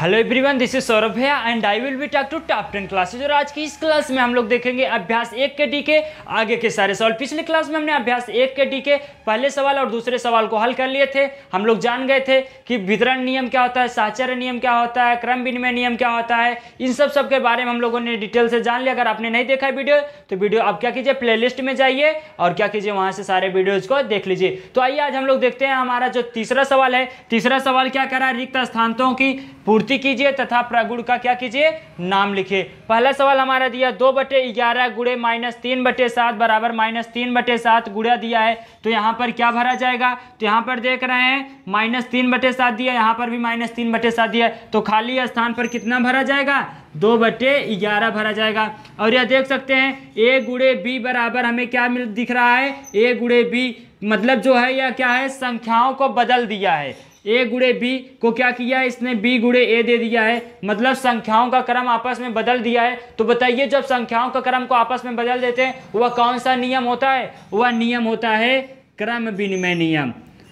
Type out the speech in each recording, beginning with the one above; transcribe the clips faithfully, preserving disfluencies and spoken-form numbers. Hello everyone, this is Saurabh भैया and I will be talk to top ten classes. और आज की इस क्लास में हम लोग देखेंगे अभ्यास एक के डी के आगे के सारे सवाल। पिछले क्लास में हमने अभ्यास एक के डी के पहले सवाल और दूसरे सवाल को हल कर लिए थे। हम लोग जान गए थे कि वितरण नियम क्या होता है, साहचर्य नियम क्या होता है, क्रम विनिमय नियम क्या होता है। इन सब सब के बारे में हम लोगों ने डिटेल से जान लिया। अगर आपने नहीं देखा वीडियो तो वीडियो आप क्या कीजिए, प्ले लिस्ट में जाइए और क्या कीजिए, वहाँ से सारे वीडियोज़ को देख लीजिए। तो आइए आज हम लोग देखते हैं हमारा जो तीसरा सवाल है। तीसरा सवाल क्या कर रहा है, रिक्त स्थानों की पूर्ति कीजिए तथा प्रागुण का क्या कीजिए, नाम लिखिए। पहला सवाल हमारा दिया दो बटे ग्यारह गुड़े माइनस तीन बटे सात बराबर माइनस तीन बटे सात गुड़ा दिया है। तो यहाँ पर क्या भरा जाएगा, तो यहाँ पर देख रहे हैं माइनस तीन बटे सात दिया, यहाँ पर भी माइनस तीन बटे सात दिया। तो खाली स्थान पर कितना भरा जाएगा, दो बटे ग्यारह भरा जाएगा। और यह देख सकते हैं ए गुड़े बी बराबर हमें क्या मिल दिख रहा है, ए गुड़े बी, मतलब जो है यह क्या है, संख्याओं को बदल दिया है। ए गुड़े बी को क्या किया है, इसने बी गुड़े ए दे दिया है, मतलब संख्याओं का क्रम आपस में बदल दिया है। तो बताइए जब संख्याओं का क्रम को आपस में बदल देते हैं वह कौन सा नियम होता है, वह नियम होता है क्रम विनिमय नियम।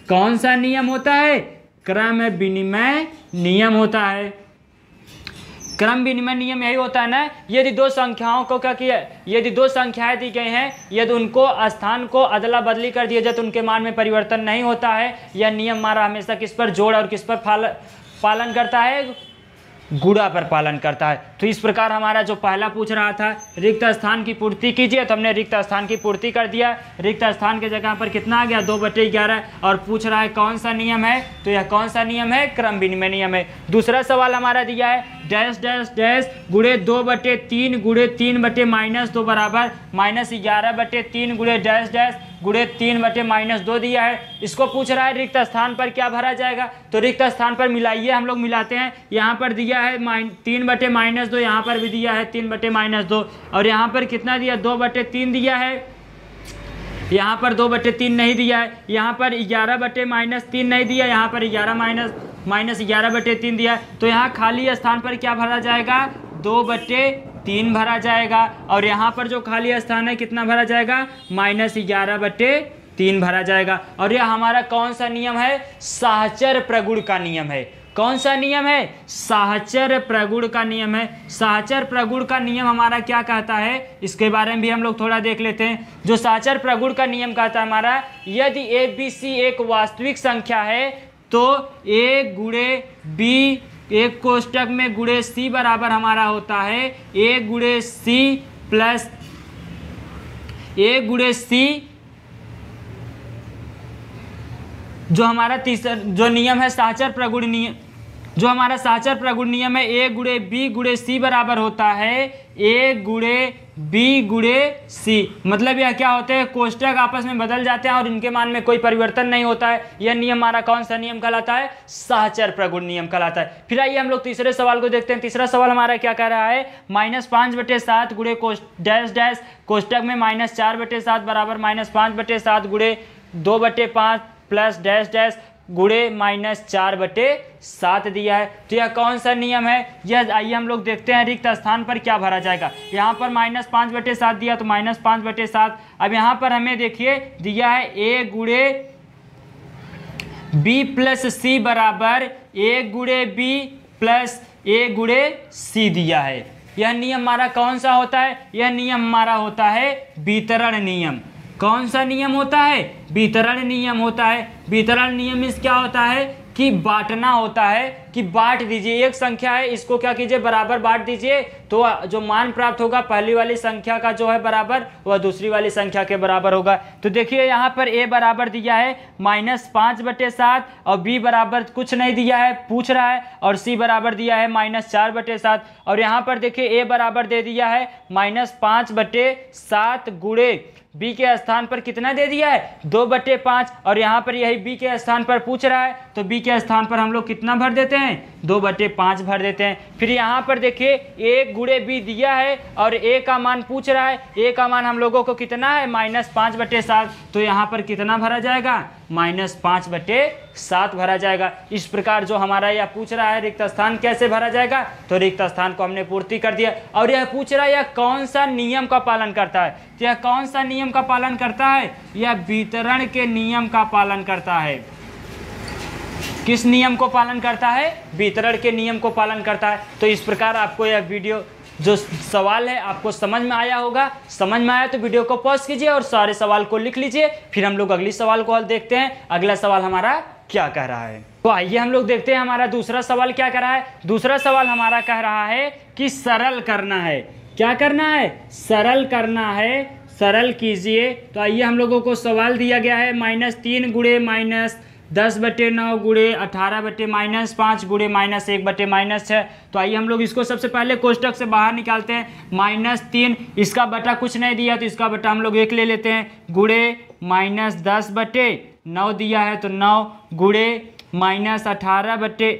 कौन सा नियम होता है, क्रम विनिमय नियम होता है। क्रम विनिमय नियम यही होता है ना, यदि दो संख्याओं को क्या किया, यदि दो संख्याएं दी गई हैं, यदि उनको स्थान को अदला बदली कर दिया जाए तो उनके मान में परिवर्तन नहीं होता है। यह नियम हमारा हमेशा किस पर जोड़ और किस पर पालन पालन करता है, गुणा पर पालन करता है। तो इस प्रकार हमारा जो पहला पूछ रहा था रिक्त स्थान की पूर्ति कीजिए, तो हमने रिक्त स्थान की पूर्ति कर दिया। रिक्त स्थान की जगह पर कितना आ गया, दो बटे ग्यारह। और पूछ रहा है कौन सा नियम है, तो यह कौन सा नियम है, क्रम विनिमय नियम है। दूसरा सवाल हमारा दिया है डैश डैश डैश गुड़े दो बटे तीन गुड़े तीन बटे माइनस दो बराबर माइनस ग्यारह बटे तीन गुड़े डैश डैश गुड़े तीन बटे माइनस दो दिया है। इसको पूछ रहा है रिक्त स्थान पर क्या भरा जाएगा, तो रिक्त स्थान पर मिलाइए, हम लोग मिलाते हैं। यहाँ पर दिया है माइन तीन बटे माइनस दो, यहाँ पर भी दिया है तीन बटे माइनस दो, और यहाँ पर कितना दिया, दो बटे तीन दिया है। यहाँ पर दो बटे तीन नहीं दिया है, यहाँ पर ग्यारह बटे माइनस तीन नहीं दिया, यहाँ पर ग्यारह माइनस माइनस ग्यारह बटे तीन दिया। तो यहाँ खाली स्थान पर क्या भरा जाएगा, दो बटे तीन भरा जाएगा। और यहाँ पर जो खाली स्थान है कितना भरा जाएगा, माइनस ग्यारह बटे तीन भरा जाएगा। और यह हमारा कौन सा नियम है, साहचर्य प्रगुण का नियम है। कौन सा नियम है, साहचर्य प्रगुण का नियम है। साहचर्य प्रगुण का नियम हमारा क्या कहता है, इसके बारे में भी हम लोग थोड़ा देख लेते हैं। जो साहचर्य प्रगुण का नियम कहता है हमारा, यदि ए बी सी एक वास्तविक संख्या है तो ए गुणे बी एक कोष्टक में गुणे सी बराबर हमारा होता है ए गुणे सी प्लस ए गुणे सी, जो हमारा तीसरा जो नियम है साहचर्य प्रगुण नियम, जो हमारा साहचर्य प्रगुण नियम है, ए गुणे बी गुणे सी बराबर होता है ए गुणे बी गुणे सी, मतलब यह क्या होते हैं, कोष्टक आपस में बदल जाते हैं और इनके मान में कोई परिवर्तन नहीं होता है। यह नियम हमारा कौन सा नियम कहलाता है, साहचर्य प्रगुण नियम कहलाता है। फिर आइए हम लोग तीसरे सवाल को देखते हैं। तीसरा सवाल हमारा क्या कह रहा है, माइनस पाँच बटे सात गुणे कोष डैश डैश कोष्टक में माइनस चार बटे सात बराबर माइनस पाँच बटे सात गुणे दो बटे पाँच प्लस डैश डैश गुणे माइनस चार बटे सात दिया है। तो यह कौन सा नियम है, यह आइए हम लोग देखते हैं रिक्त स्थान पर क्या भरा जाएगा। यहाँ पर माइनस पाँच बटे सात दिया, तो माइनस पाँच बटे सात। अब यहाँ पर हमें देखिए दिया है ए गुणे बी प्लस सी बराबर ए गुणे बी प्लस ए गुणे सी दिया है। यह नियम हमारा कौन सा होता है, यह नियम हमारा होता है वितरण नियम। कौन सा नियम होता है, वितरण नियम होता है। वितरण नियम इस क्या होता है कि बांटना होता है, कि बांट दीजिए, एक संख्या है इसको क्या कीजिए, बराबर बांट दीजिए तो जो मान प्राप्त होगा पहली वाली संख्या का जो है बराबर वह दूसरी वाली संख्या के बराबर होगा। तो देखिए यहाँ पर a बराबर दिया है माइनस पाँच बटे सात और b बराबर कुछ नहीं दिया है, पूछ रहा है, और c बराबर दिया है माइनस चार बटे सात। और यहाँ पर देखिए a बराबर दे दिया है माइनस पाँच बटे सात गुणे बी के स्थान पर कितना दे दिया है, दो बटे पाँच। और यहाँ पर यही बी के स्थान पर पूछ रहा है, तो बी के स्थान पर हम लोग कितना भर देते हैं, दो बटे पाँच भर देते हैं। फिर यहाँ पर देखिए एक गुणे बी दिया है और ए का मान पूछ रहा है, ए का मान हम लोगों को कितना है, माइनस पाँच बटे सात। तो यहाँ पर कितना भरा जाएगा, माइनस पाँच बटे सात भरा जाएगा। इस प्रकार जो हमारा यह पूछ रहा है रिक्त स्थान कैसे भरा जाएगा, तो रिक्त स्थान को हमने पूर्ति कर दिया। और यह पूछ रहा है यह कौन सा नियम का पालन करता है, तो यह कौन सा नियम का पालन करता है, यह वितरण के नियम का पालन करता है। किस नियम को पालन करता है? वितरण के नियम को पालन करता है। तो इस प्रकार आपको यह वीडियो, जो सवाल है आपको समझ में आया होगा। समझ में आया तो वीडियो को पॉज कीजिए और सारे सवाल को लिख लीजिए। फिर हम लोग अगली सवाल को देखते हैं, अगला सवाल हमारा क्या कह रहा है। तो आइए हम लोग देखते हैं हमारा दूसरा सवाल क्या कह रहा है। दूसरा सवाल हमारा कह रहा है कि सरल करना है। क्या करना है? सरल करना है, सरल कीजिए। तो आइए हम लोगों को सवाल दिया गया है माइनस तीन गुड़े माइनस दस बटे नौ गुड़े अठारह बटे माइनस पाँच गुड़े माइनस एक बटे माइनस छः। तो आइए हम लोग इसको सबसे पहले कोष्टक से बाहर निकालते हैं। माइनस तीन, इसका बटा कुछ नहीं दिया तो इसका बटा हम लोग एक ले लेते हैं। गुड़े माइनस दस बटे नौ दिया है तो नौ गुड़े माइनस अठारह बटे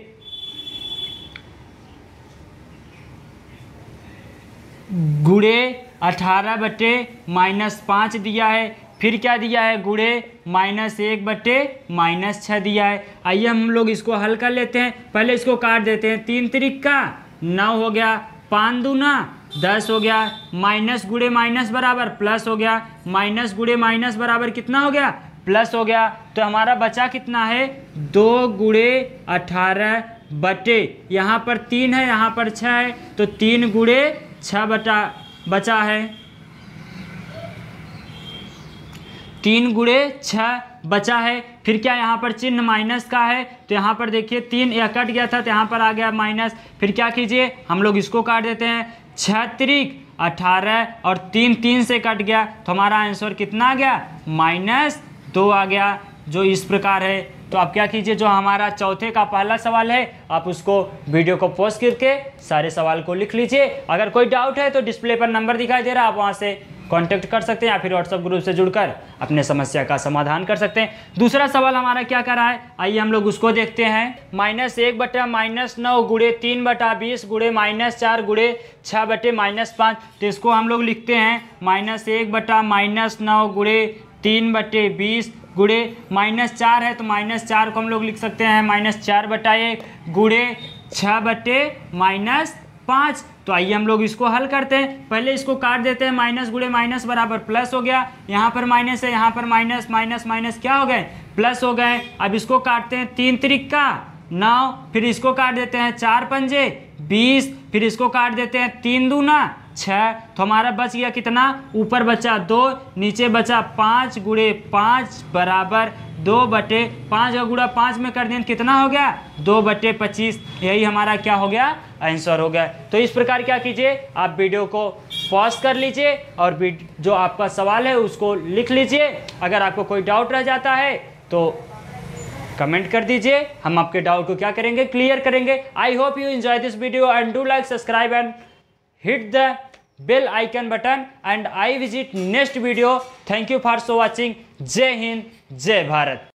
गुड़े अठारह बटे माइनस पाँच दिया है। फिर क्या दिया है? गुड़े माइनस एक बटे माइनस छः दिया है। आइए हम लोग इसको हल कर लेते हैं। पहले इसको काट देते हैं। तीन त्रिक्का नौ हो गया, पाँच दूना दस हो गया, माइनस गुड़े माइनस बराबर प्लस हो गया, माइनस गुड़े माइनस बराबर कितना हो गया? प्लस हो गया। तो हमारा बचा कितना है? दो गुड़े अठारह बटे, यहाँ पर तीन है यहाँ पर छः है तो तीन गुड़े छः बटा बचा है, तीन गुड़े छः बचा है। फिर क्या यहाँ पर चिन्ह माइनस का है तो यहाँ पर देखिए तीन, यह कट गया था तो यहाँ पर आ गया माइनस। फिर क्या कीजिए, हम लोग इसको काट देते हैं। छः त्रिक अठारह और तीन तीन से कट गया तो हमारा आंसर कितना आ गया? माइनस दो आ गया, जो इस प्रकार है। तो आप क्या कीजिए, जो हमारा चौथे का पहला सवाल है आप उसको वीडियो को पॉज करके सारे सवाल को लिख लीजिए। अगर कोई डाउट है तो डिस्प्ले पर नंबर दिखाई दे रहा है, आप वहाँ से कांटेक्ट कर सकते हैं या फिर व्हाट्सएप ग्रुप से जुड़कर अपने समस्या का समाधान कर सकते हैं। दूसरा सवाल हमारा क्या कर रहा है, आइए हम लोग उसको देखते हैं। माइनस एक बटा माइनस नौ गुड़े तीन बटा बीस गुड़े माइनस चार गुड़े छः बटे माइनस पाँच। तो इसको हम लोग लिखते हैं माइनस एक बटा माइनस नौ गुड़े तीन बटे बीस गुड़े माइनस चार है तो माइनस चार को हम लोग लिख सकते हैं माइनस चार बटा एक गुड़े छः बटे माइनस पाँच। तो आइए हम लोग इसको हल करते हैं। पहले इसको काट देते हैं। माइनस गुड़े माइनस बराबर प्लस हो गया, यहाँ पर माइनस है यहाँ पर माइनस, माइनस माइनस क्या हो गए? प्लस हो गए। अब इसको काटते हैं। तीन त्रिक्का नौ, फिर इसको काट देते हैं। चार पंजे बीस, फिर इसको काट देते हैं। तीन दूना छः, तो हमारा बच गया कितना? ऊपर बचा दो नीचे बचा पाँच गुड़े पाँच बराबर दो बटे पाँच, और गुड़ा पाँच में कर दें कितना हो गया? दो बटे पच्चीस। यही हमारा क्या हो गया? आंसर हो गया। तो इस प्रकार क्या कीजिए, आप वीडियो को पॉज कर लीजिए और जो आपका सवाल है उसको लिख लीजिए। अगर आपको कोई डाउट रह जाता है तो कमेंट कर दीजिए, हम आपके डाउट को क्या करेंगे? क्लियर करेंगे। I hope you enjoy this video and do like subscribe and hit the bell icon button, and I visit next video. Thank you for so watching. Jai Hind, Jai Bharat.